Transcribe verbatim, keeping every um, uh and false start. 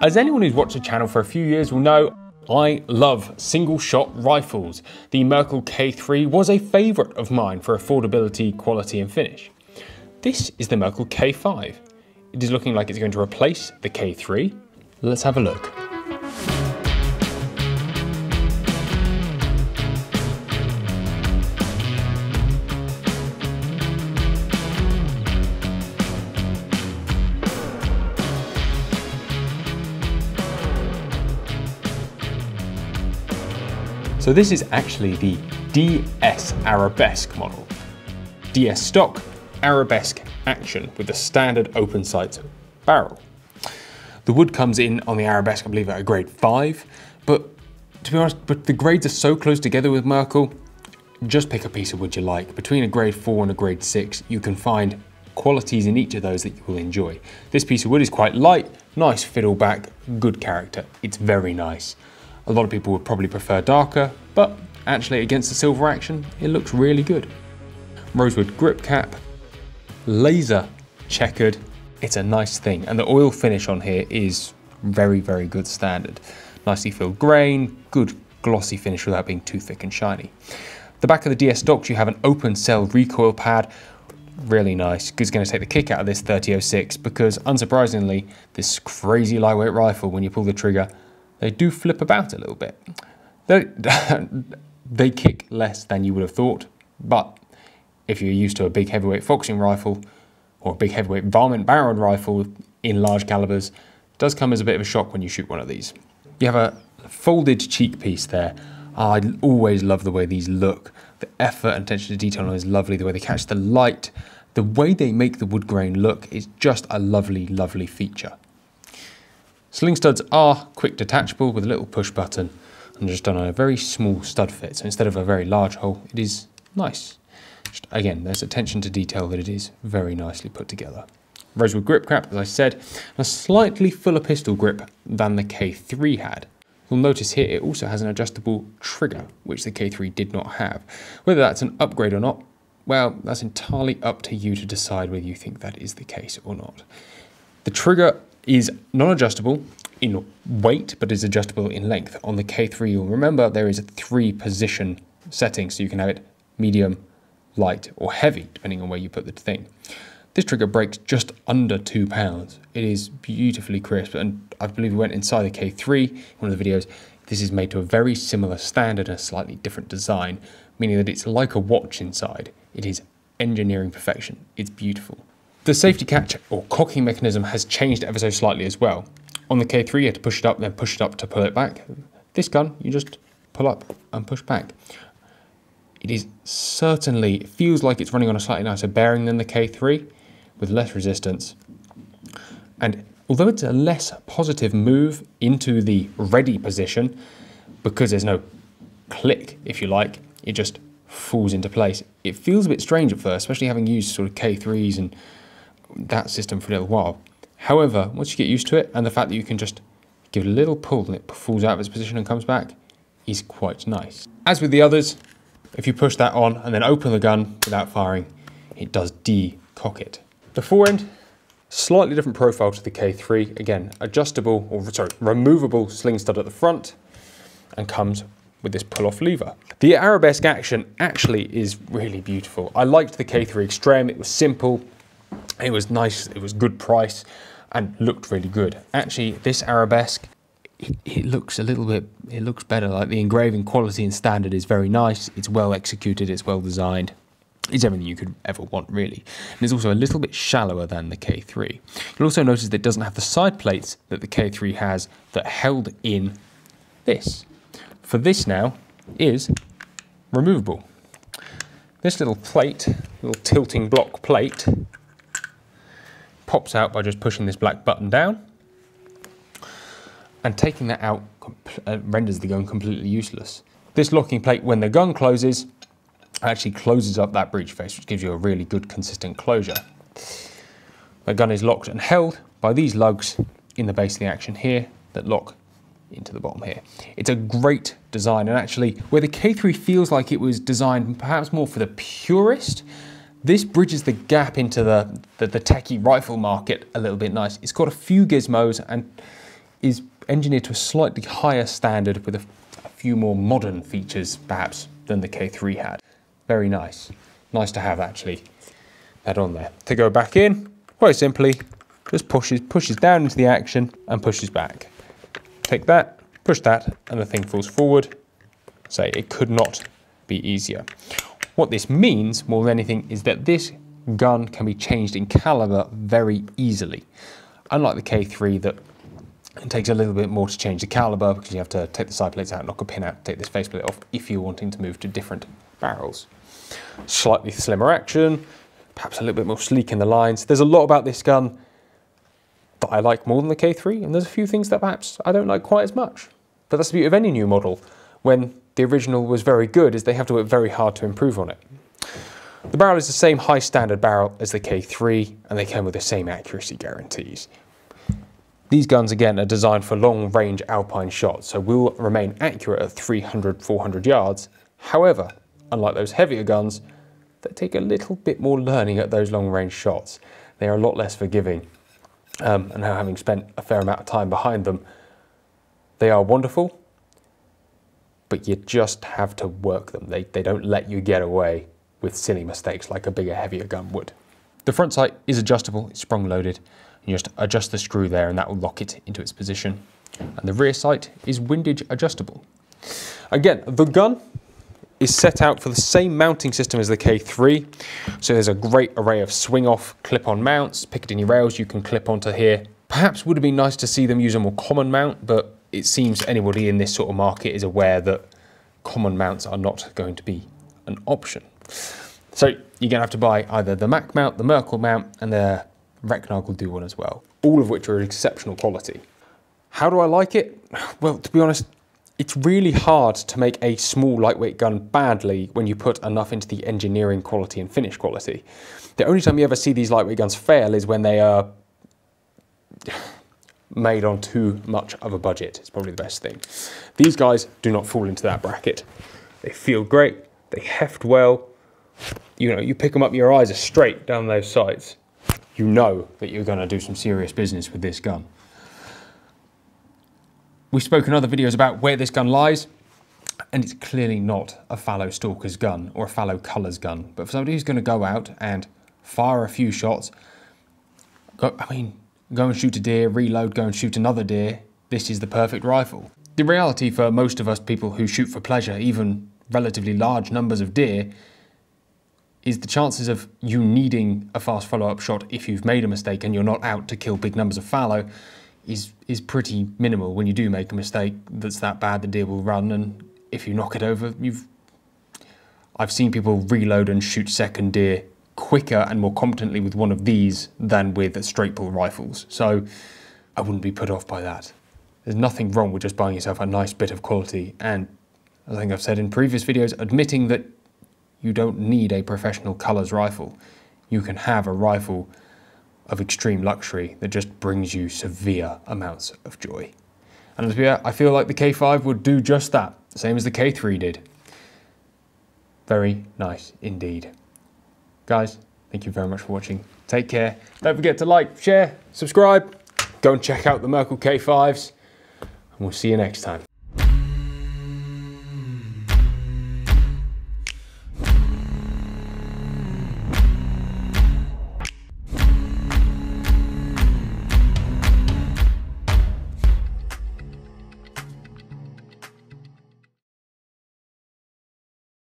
As anyone who's watched the channel for a few years will know, I love single shot rifles. The Merkel K three was a favourite of mine for affordability, quality and finish. This is the Merkel K five. It is looking like it's going to replace the K three. Let's have a look. So this is actually the D S Arabesque model. D S stock, Arabesque action with the standard open sight barrel. The wood comes in on the Arabesque, I believe, at a grade five, but to be honest, but the grades are so close together with Merkel, just pick a piece of wood you like. Between a grade four and a grade six, you can find qualities in each of those that you will enjoy. This piece of wood is quite light, nice fiddleback, good character. It's very nice. A lot of people would probably prefer darker, but actually against the silver action, it looks really good. Rosewood grip cap, laser checkered. It's a nice thing. And the oil finish on here is very, very good standard. Nicely filled grain, good glossy finish without being too thick and shiny. The back of the D S stocks, you have an open cell recoil pad. Really nice. It's going to take the kick out of this thirty oh six because unsurprisingly, this crazy lightweight rifle, when you pull the trigger, they do flip about a little bit. They, they kick less than you would have thought, but if you're used to a big heavyweight foxing rifle or a big heavyweight varmint barreled rifle in large calibers, it does come as a bit of a shock when you shoot one of these. You have a folded cheek piece there. Oh, I always love the way these look. The effort and attention to detail is lovely. The way they catch the light, the way they make the wood grain look is just a lovely, lovely feature. Sling studs are quick detachable with a little push button and just done on a very small stud fit. So instead of a very large hole, it is nice. Just, again, there's attention to detail that it is very nicely put together. Rosewood grip cap, as I said, a slightly fuller pistol grip than the K three had. You'll notice here it also has an adjustable trigger, which the K three did not have. Whether that's an upgrade or not, well, that's entirely up to you to decide whether you think that is the case or not. The trigger is non-adjustable in weight, but is adjustable in length. On the K three, you'll remember there is a three position setting, so you can have it medium, light, or heavy, depending on where you put the thing. This trigger breaks just under two pounds. It is beautifully crisp, and I believe we went inside the K three in one of the videos. This is made to a very similar standard, a slightly different design, meaning that it's like a watch inside. It is engineering perfection. It's beautiful. The safety catch or cocking mechanism has changed ever so slightly as well. On the K three, you had to push it up, then push it up to pull it back. This gun, you just pull up and push back. It is certainly, it feels like it's running on a slightly nicer bearing than the K three, with less resistance. And although it's a less positive move into the ready position, because there's no click, if you like, it just falls into place. It feels a bit strange at first, especially having used sort of K threes and that system for a little while. However, once you get used to it and the fact that you can just give it a little pull and it falls out of its position and comes back is quite nice. As with the others, if you push that on and then open the gun without firing, it does de-cock it. The forend, slightly different profile to the K three. Again, adjustable, or sorry, removable sling stud at the front and comes with this pull-off lever. The Arabesque action actually is really beautiful. I liked the K three Extreme. It was simple. It was nice, it was good price, and looked really good. Actually, this Arabesque, it, it looks a little bit, it looks better. Like the engraving quality and standard is very nice. It's well executed, it's well designed. It's everything you could ever want, really. And it's also a little bit shallower than the K three. You'll also notice that it doesn't have the side plates that the K three has that held in this. For this now is removable. This little plate, little tilting block plate, pops out by just pushing this black button down, and taking that out uh, renders the gun completely useless. This locking plate, when the gun closes, actually closes up that breech face, which gives you a really good consistent closure. The gun is locked and held by these lugs in the base of the action here that lock into the bottom here. It's a great design, and actually where the K three feels like it was designed perhaps more for the purist, this bridges the gap into the, the, the techie rifle market a little bit nice. It's got a few gizmos and is engineered to a slightly higher standard with a, a few more modern features, perhaps, than the K three had. Very nice. Nice to have, actually, that on there. To go back in, quite simply, just pushes, pushes down into the action and pushes back. Take that, push that, and the thing falls forward. So it could not be easier. What this means, more than anything, is that this gun can be changed in caliber very easily. Unlike the K three, that it takes a little bit more to change the caliber because you have to take the side plates out, knock a pin out, take this face plate off if you're wanting to move to different barrels. Slightly slimmer action, perhaps a little bit more sleek in the lines. There's a lot about this gun that I like more than the K three, and there's a few things that perhaps I don't like quite as much. But that's the beauty of any new model. When the original was very good, is they have to work very hard to improve on it. The barrel is the same high standard barrel as the K three, and they come with the same accuracy guarantees. These guns, again, are designed for long-range alpine shots, so will remain accurate at three hundred, four hundred yards. However, unlike those heavier guns, they take a little bit more learning at those long-range shots. They are a lot less forgiving, um, and now having spent a fair amount of time behind them, they are wonderful, but you just have to work them. They, they don't let you get away with silly mistakes like a bigger, heavier gun would. The front sight is adjustable, it's sprung-loaded. You just adjust the screw there and that will lock it into its position. And the rear sight is windage adjustable. Again, the gun is set out for the same mounting system as the K three. So there's a great array of swing-off, clip-on mounts, Picatinny rails you can clip onto here. Perhaps would have been nice to see them use a more common mount, but it seems anybody in this sort of market is aware that common mounts are not going to be an option. So you're gonna have to buy either the Mac mount, the Merkel mount, and the Recknagel do one as well, all of which are exceptional quality. How do I like it? Well, to be honest, it's really hard to make a small lightweight gun badly when you put enough into the engineering quality and finish quality. The only time you ever see these lightweight guns fail is when they are made on too much of a budget. It's probably the best thing. These guys do not fall into that bracket. They feel great, they heft well. You know, you pick them up, your eyes are straight down those sights. You know that you're going to do some serious business with this gun. We spoke in other videos about where this gun lies, and it's clearly not a fallow stalker's gun or a fallow colours gun. But for somebody who's going to go out and fire a few shots, go, I mean, go and shoot a deer, reload, go and shoot another deer, this is the perfect rifle. The reality for most of us people who shoot for pleasure, even relatively large numbers of deer, is the chances of you needing a fast follow-up shot if you've made a mistake and you're not out to kill big numbers of fallow is is pretty minimal. When you do make a mistake that's that bad, the deer will run, and if you knock it over, you've... I've seen people reload and shoot second deer quicker and more competently with one of these than with straight pull rifles, so I wouldn't be put off by that. There's nothing wrong with just buying yourself a nice bit of quality, and as I think I've said in previous videos, admitting that you don't need a professional colours rifle. You can have a rifle of extreme luxury that just brings you severe amounts of joy. And I feel like the K five would do just that, same as the K three did. Very nice indeed. Guys, thank you very much for watching. Take care. Don't forget to like, share, subscribe. Go and check out the Merkel K fives, and we'll see you next time.